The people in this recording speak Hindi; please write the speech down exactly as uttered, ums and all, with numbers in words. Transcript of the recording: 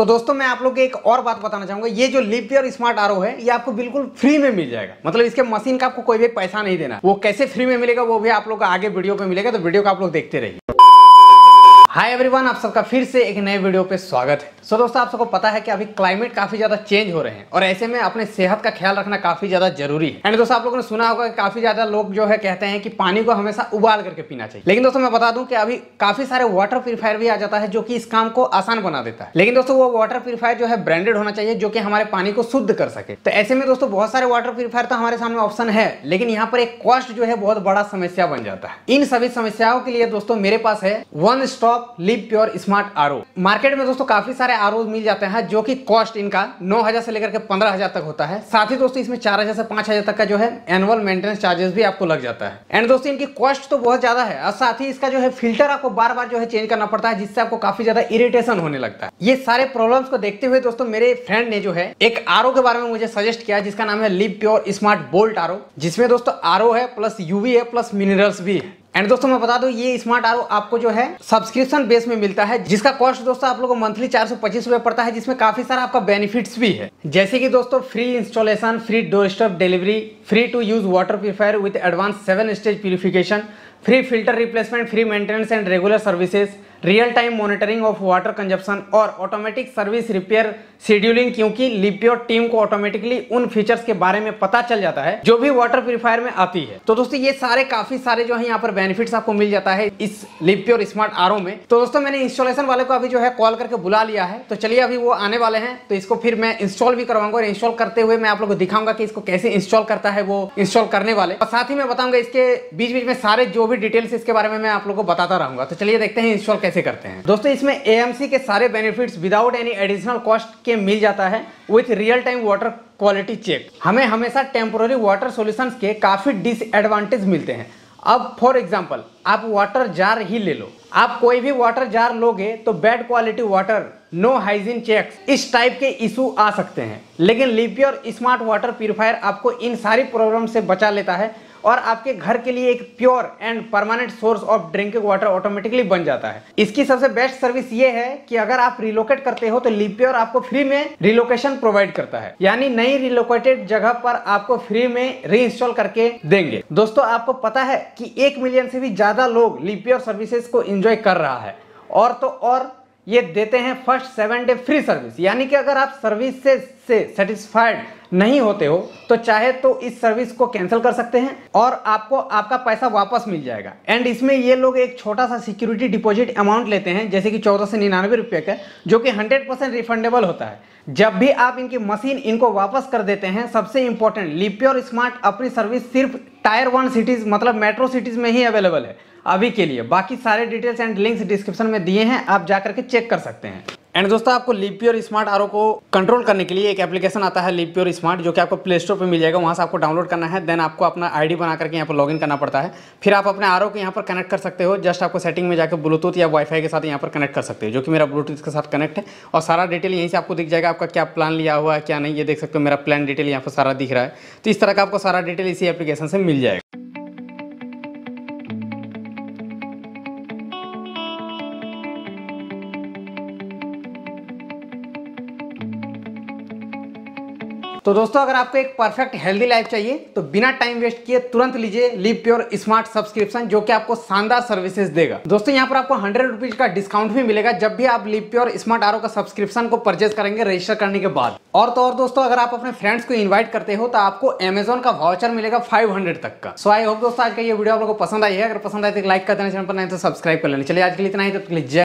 तो दोस्तों मैं आप लोग को एक और बात बताना चाहूँगा, ये जो लिवप्योर स्मार्ट आर ओ है ये आपको बिल्कुल फ्री में मिल जाएगा, मतलब इसके मशीन का आपको कोई भी पैसा नहीं देना। वो कैसे फ्री में मिलेगा वो भी आप लोग को आगे वीडियो पे मिलेगा, तो वीडियो को आप लोग देखते रहिए। हाय एवरीवन, आप सबका फिर से एक नए वीडियो पे स्वागत है। सो so, दोस्तों आप सबको पता है कि अभी क्लाइमेट काफी ज्यादा चेंज हो रहे हैं और ऐसे में अपने सेहत का ख्याल रखना काफी ज्यादा जरूरी है। एंड दोस्तों आप लोगों ने सुना होगा कि काफी ज्यादा लोग जो है कहते हैं कि पानी को हमेशा उबाल करके पीना चाहिए, लेकिन दोस्तों मैं बता दूं कि अभी काफी सारे वाटर प्यूरिफायर भी आ जाता है जो कि इस काम को आसान बना देता है। लेकिन दोस्तों वो वाटर प्यूरिफायर जो है ब्रांडेड होना चाहिए जो कि हमारे पानी को शुद्ध कर सके। तो ऐसे में दोस्तों बहुत सारे वाटर प्यूरिफायर तो हमारे सामने ऑप्शन है, लेकिन यहाँ पर एक कॉस्ट जो है बहुत बड़ा समस्या बन जाता है। इन सभी समस्याओं के लिए दोस्तों मेरे पास है one stop Livpure smart R O. Market में दोस्तों काफी सारे आरओ मिल जाते हैं जो कि कॉस्ट इनका नौ हजार से लेकर के पंद्रह हजार तक होता है। साथ ही दोस्तों इसमें चार हजार से पांच हजार तक का जो है एनुअल मेंटेनेंस चार्जेस भी आपको लग जाता है। एंड दोस्तों इनकी कॉस्ट तो बहुत ज्यादा है और साथ ही इसका जो है फिल्टर आपको बार बार जो है चेंज करना पड़ता है, जिससे आपको काफी ज्यादा इरिटेशन होने लगता है। ये सारे प्रॉब्लम्स को देखते हुए दोस्तों मेरे फ्रेंड ने जो है एक आरओ के बारे में मुझे सजेस्ट किया जिसका नाम है लिवप्योर स्मार्ट बोल्ट आरओ, जिसमें दोस्तों आरओ है प्लस यूवी है प्लस मिनरल्स भी है। एंड दोस्तों मैं बता दूं ये स्मार्ट आर ओ आपको जो है सब्सक्रिप्शन बेस में मिलता है, जिसका कॉस्ट दोस्तों आप लोगों को मंथली चार सौ पच्चीस रुपये पड़ता है, जिसमें काफी सारा आपका बेनिफिट्स भी है, जैसे कि दोस्तों free installation, free doorstep delivery, free to use water purifier with advance seven stage purification, free filter replacement, free maintenance and regular services, real time monitoring of water consumption और ऑटोमेटिक सर्विस रिपेयर शेड्यूलिंग, क्योंकि लिवप्योर टीम को ऑटोमेटिकली उन फीचर्स के बारे में पता चल जाता है जो भी वाटर प्यूरिफायर में आती है। तो दोस्तों ये सारे काफी सारे जो है यहाँ पर बेनिफिट्स आपको मिल जाता है इस लिवप्योर स्मार्ट आर ओ में। तो दोस्तों मैंने इंस्टॉलेशन वाले को अभी जो है कॉल करके बुला लिया है, तो चलिए अभी वो आने वाले हैं, तो इसको फिर मैं इंस्टॉल भी करवाऊंगा और इंस्टॉल करते हुए मैं आप लोग को दिखाऊंगा कि इसको कैसे इंस्टॉल करता है वो इंस्टॉल करने वाले, और साथ ही मैं बताऊंगा इसके बीच बीच में सारे जो भी डिटेल्स इसके बारे में मैं आप लोग को बताता रहूंगा। तो चलिए देखते हैं इंस्टॉल कैसे करते हैं। दोस्तों इसमें ए एम सी के सारे benefits without any additional cost के मिल जाता है with real time water quality check. हमें हमेशा टेम्पोररी वाटर सॉल्यूशंस के काफी डिसएडवांटेज मिलते हैं। अब फॉर एग्जांपल आप वाटर जार ही ले लो, आप कोई भी वाटर जार लोगे तो bad quality water, no hygiene checks, इस टाइप के इशू आ सकते हैं। लेकिन लिवप्योर स्मार्ट वाटर प्यूरिफायर आपको इन सारी प्रॉब्लम से बचा लेता है और आपके घर के लिए एक pure and permanent source of drinking water automatically बन जाता है। इसकी सबसे बेस्ट सर्विस ये है कि अगर आप रिलोकेट करते हो तो लिवप्योर आपको फ्री में रिलोकेशन प्रोवाइड करता है, यानी नई रिलोकेटेड जगह पर आपको फ्री में रीइंस्टॉल करके देंगे। दोस्तों आपको पता है कि एक मिलियन से भी ज्यादा लोग लिवप्योर सर्विसेज को एंजॉय कर रहा है, और तो और ये देते हैं first seven day free service, यानी कि अगर आप सर्विस से सेटिस्फाइड नहीं होते हो तो चाहे तो इस सर्विस को कैंसिल कर सकते हैं और आपको आपका पैसा वापस मिल जाएगा। एंड इसमें ये लोग एक छोटा सा सिक्योरिटी डिपॉजिट अमाउंट लेते हैं, जैसे कि चौदह सौ निन्यानवे रुपये का, जो कि हंड्रेड परसेंट रिफंडेबल होता है जब भी आप इनकी मशीन इनको वापस कर देते हैं। सबसे इंपॉर्टेंट, लिवप्योर स्मार्ट अपनी सर्विस सिर्फ टायर वन सिटीज़ मतलब मेट्रो सिटीज़ में ही अवेलेबल है अभी के लिए। बाकी सारे डिटेल्स एंड लिंक्स डिस्क्रिप्शन में दिए हैं, आप जाकर के चेक कर सकते हैं। एंड दोस्तों आपको लिवप्योर स्मार्ट आर ओ को कंट्रोल करने के लिए एक एप्लीकेशन आता है लिवप्योर स्मार्ट, जो कि आपको प्ले स्टोर पर मिल जाएगा, वहाँ से आपको डाउनलोड करना है। देन आपको अपना आईडी बना करके यहाँ पर लॉगिन करना पड़ता है, फिर आप अपने आर ओ को यहाँ पर कनेक्ट कर सकते हो। जस्ट आपको सेटिंग में जाकर ब्लूटूथ या वाईफाई के साथ यहाँ पर कनेक्ट कर सकते हो, जो कि मेरा ब्लूटूथ के साथ कनेक्ट है, और सारा डिटेल यहीं से आपको दिख जाएगा। आपका क्या प्लान लिया हुआ है क्या नहीं, ये देख सकते हो, मेरा प्लान डिटेल यहाँ पर सारा दिख रहा है। तो इस तरह का आपको सारा डिटेल इसी एप्लीकेशन से मिल जाएगा। तो दोस्तों अगर आपको एक परफेक्ट हेल्दी लाइफ चाहिए तो बिना टाइम वेस्ट किए तुरंत लीजिए लिवप्योर स्मार्ट सब्सक्रिप्शन, जो कि आपको शानदार सर्विसेज देगा। दोस्तों यहाँ पर आपको हंड्रेड रुपीज का डिस्काउंट भी मिलेगा जब भी आप लिवप्योर स्मार्ट आर ओ का सब्सक्रिप्शन को परचेज करेंगे रजिस्टर करने के बाद। और तो और दोस्तों अगर आप अपने फ्रेंड्स को इन्वाइट करते हो तो आपको Amazon का वाउचर मिलेगा फाइव हंड्रेड तक का। सो आई होप दोस्तों आज का ये वीडियो आप लोग को पसंद आई है, अगर पसंद आए तो लाइक कर देना, चैनल पर नहीं तो सब्सक्राइब कर लेना। चलिए आज के लिए इतना ही, तब के लिए जय।